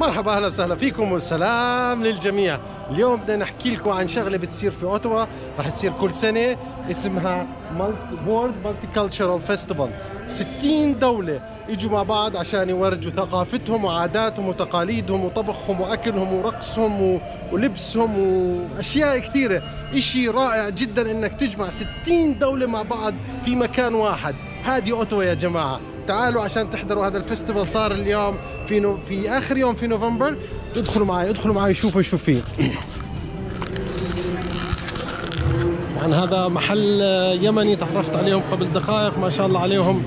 مرحبا اهلا وسهلا فيكم والسلام للجميع. اليوم بدنا نحكي لكم عن شغله بتصير في اوتوا، رح تصير كل سنه، اسمها وورد مالتيكالتشرال فيستيفال. 60 دوله اجوا مع بعض عشان يورجوا ثقافتهم وعاداتهم وتقاليدهم وطبخهم واكلهم ورقصهم ولبسهم واشياء كثيره. اشي رائع جدا انك تجمع 60 دوله مع بعض في مكان واحد. هذه اوتوا يا جماعه، تعالوا عشان تحضروا هذا الفستيفال. صار اليوم في اخر يوم في نوفمبر. ادخلوا معي شوفوا شو فيه. يعني هذا محل يمني تعرفت عليهم قبل دقائق، ما شاء الله عليهم،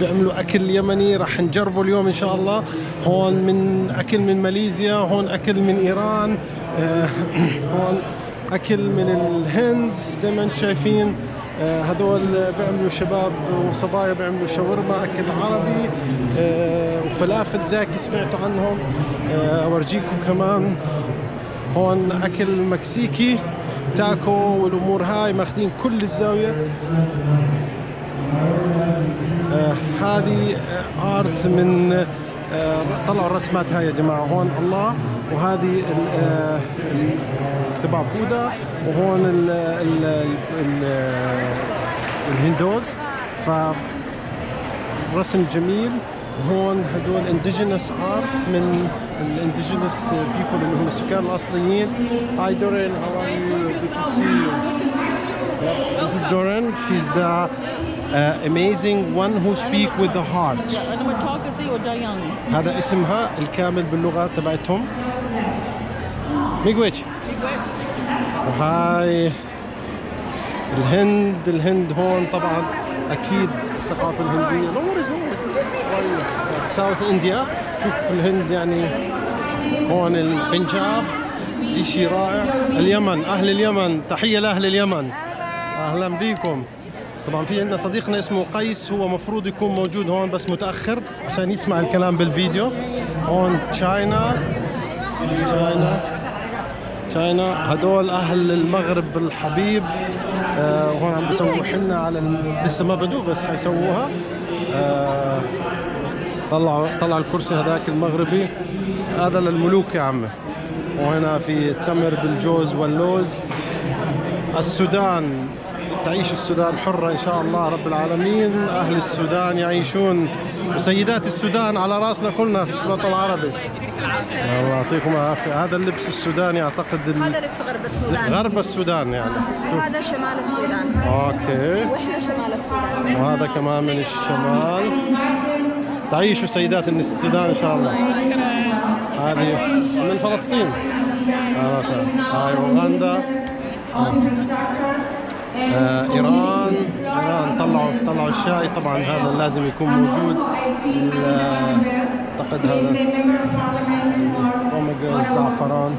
بيعملوا اكل يمني. راح نجربه اليوم ان شاء الله. هون من اكل من ماليزيا، هون اكل من ايران، هون اكل من الهند زي ما انتم شايفين. هذول بيعملوا شباب وصبايا بيعملوا شاورما، اكل عربي وفلافل زاكي سمعتوا عنهم. اورجيكم كمان هون اكل مكسيكي، تاكو والامور هاي، ماخذين كل الزاويه. هذه ارت من طلعوا الرسمات هاي يا جماعه. هون الله، وهذه تبع بودا، وهون الهندوز، فرسم جميل. وهون هدول انديجينس ارت من الانديجينس بيبول اللي هم السكان الاصليين. هاي دوران، هاو ار يو؟ جود تو سي يو. This is Doran. She's the amazing one who speak with the heart. هذا اسمها الكامل باللغه تبعتهم، ميغويتش. وهاي الهند. الهند هون طبعا اكيد الثقافه الهنديه. ساوث انديا، شوف الهند يعني. هون البنجاب، شيء رائع. اليمن، اهل اليمن، تحيه لاهل اليمن، اهلا بيكم. طبعا في عندنا صديقنا اسمه قيس، هو مفروض يكون موجود هون بس متاخر عشان يسمع الكلام بالفيديو. هون تشاينا، هدول اهل المغرب الحبيب. وهون عم بيسووا حنه على لسه ما بدوا بس حيسووها. طلع الكرسي هذاك المغربي، هذا للملوك يا عمي. وهنا في التمر بالجوز واللوز. السودان، تعيش السودان حرة إن شاء الله رب العالمين. أهل السودان يعيشون، وسيدات السودان على رأسنا كلنا في الوطن العربي. الله يعطيكم العافية. هذا اللبس السوداني أعتقد، هذا لبس غرب السودان، غرب السودان يعني. هذا شمال السودان. أوكي، وإحنا شمال السودان، وهذا كمان من الشمال. تعيشوا سيدات السودان إن شاء الله. هذه من فلسطين. هاي أوغندا. إيران طلعوا الشاي، طبعا هذا لازم يكون موجود. أعتقد هذا أوميغا، الزعفران.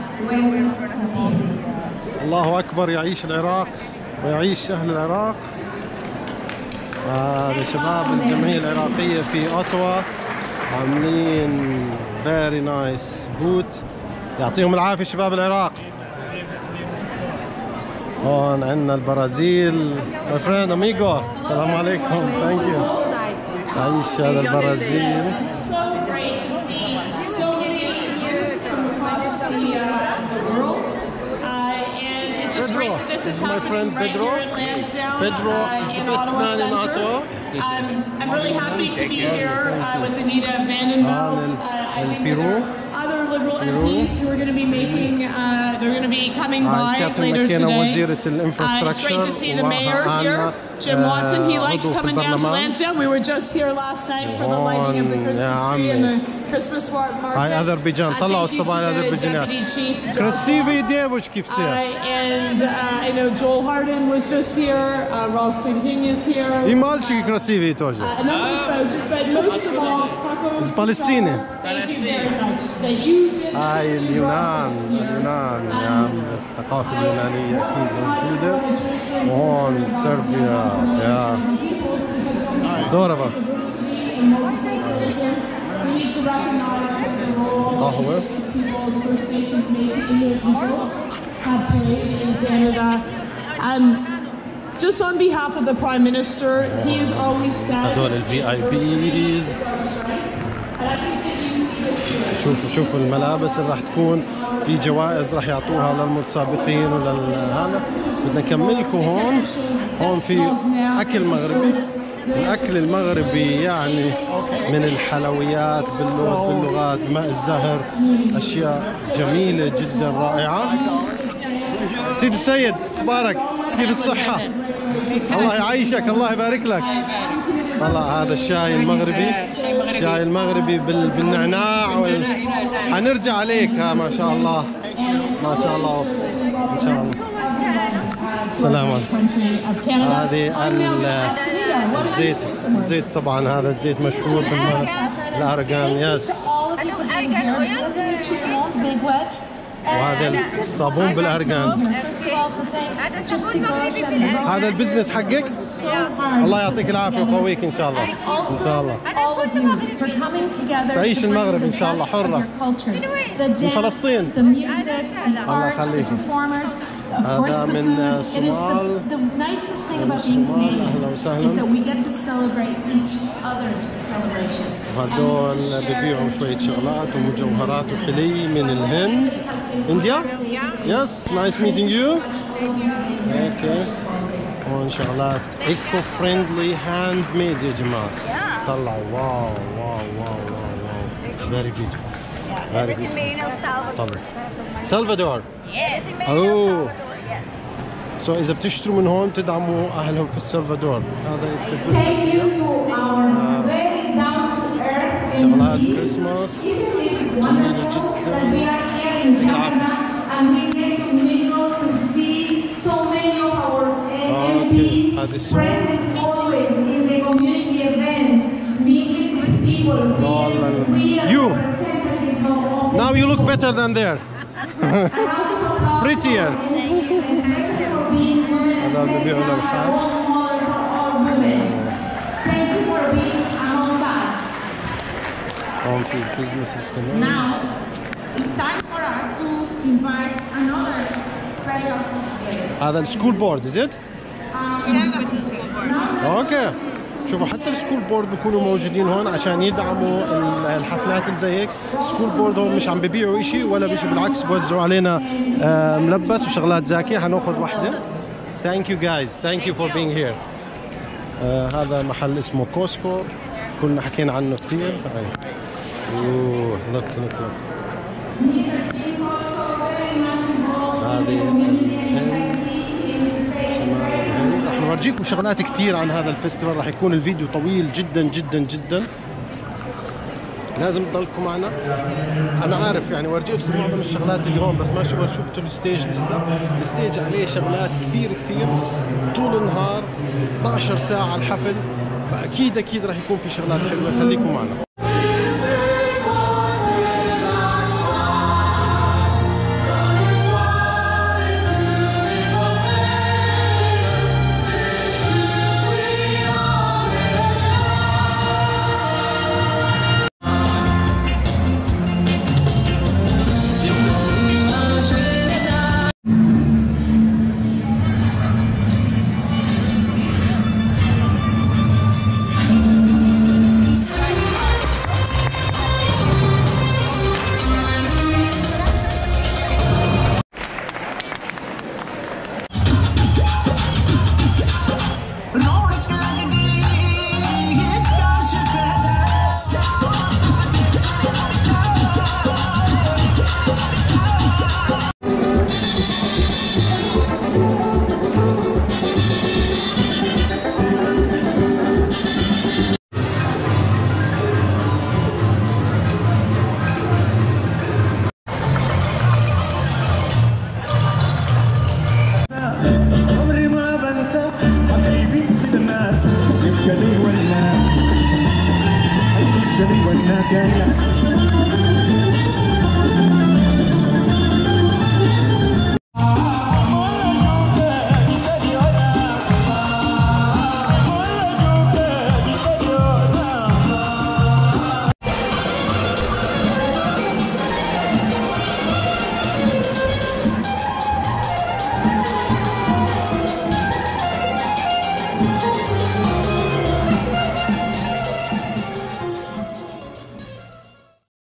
الله أكبر، يعيش العراق ويعيش أهل العراق. هذا شباب الجمعية العراقية في أوتوا عاملين فيري نايس بوت، يعطيهم العافية شباب العراق. هون عندنا البرازيل. ماي فريند اميغو، السلام عليكم، ثانك يو. عايش هذا البرازيل. Pedro, this is my friend Pedro. Pedro is the best man in Ottawa. I'm really happy to be here with Anita Vandenville. I think other liberal MPs who are going to be making, they're going to be coming by later today. It's great to see the mayor here, Jim Watson. He likes coming down to Lansdowne. We were just here last night for the lighting of the Christmas tree and the Christmas market. And I know Joel Harden was just here. Raul Singh is here. A number of folks, but most of all, it's Palestinian. Thank you very much. هاي اليونان يعني الثقافة اليونانية أكيد موجودة. وهون صربيا يا زوربا. قهوة. Just on behalf of the Prime Minister, he is always said. هذول الVIPs. شوفوا الملابس اللي راح تكون، في جوائز راح يعطوها للمتسابقين ولهذا. بدنا نكمل لكم هون. هون في اكل مغربي، الاكل المغربي يعني من الحلويات باللوز باللغات ماء الزهر، اشياء جميله جدا رائعه. سيدي السيد اخبارك؟ كيف الصحه؟ الله يعيشك، الله يبارك لك. والله هذا الشاي المغربي، الشاي المغربي بالنعناع حنرجع عليك. ها ما شاء الله ما شاء الله ان شاء الله. السلام عليكم. هذه الزيت، الزيت طبعا هذا الزيت مشهور بالارغان. يس. وهذا الصابون بالارغان. هذا صابون مغربي بالارغان. هذا البزنس حقك؟ الله يعطيك العافيه ويقويك ان شاء الله. ان شاء الله. تعيش المغرب ان شاء الله حره. من فلسطين. الله يخليك. هذا من الصومال. اهلا وسهلا. هذول ببيعوا شويه شغلات ومجوهرات وحلي من الهند. India? Yeah. Yes, nice meeting you. Thank you. Okay. هون شغلات ايكو فريندلي هاند ميد يا جماعة. طلع واو واو واو واو. Very beautiful. Very beautiful. Made in El Salvador. Salvador. Yes. Oh. Yes. So إذا بتشتروا من هون تدعموا أهلهم في السلفادور. هذا Thank you to our very down to earth and شغلات كريسماس جميلة جدا. In Canada, and we get to mingle to see so many of our MPs present always in the community events, meeting with people. You now you look better than there, prettier. Thank you for being among us. All the businesses come now. It's time for us to invite another special guest. هذا السكول بورد is it؟ اوكي. شوفوا حتى السكول بورد بيكونوا موجودين هون عشان يدعموا الحفلات اللي زي هيك. السكول بورد هون مش عم ببيعوا شيء ولا بشيء، بالعكس بوزعوا علينا ملبس وشغلات زاكيه. حناخذ واحده. Thank you guys. Thank you for being here. هذا محل اسمه كوسكو، كلنا حكينا عنه كثير. اوه look look look. راح نورجيكم شغلات كثير عن هذا الفستيفال، راح يكون الفيديو طويل جدا جدا جدا، لازم تضلكم معنا. انا عارف يعني ورجيتكم معظم الشغلات اللي هون، بس ما شفتوا الستيج لسه. الستيج عليه شغلات كثير كثير طول النهار، 12 ساعة الحفل، فاكيد اكيد راح يكون في شغلات حلوة. خليكم معنا.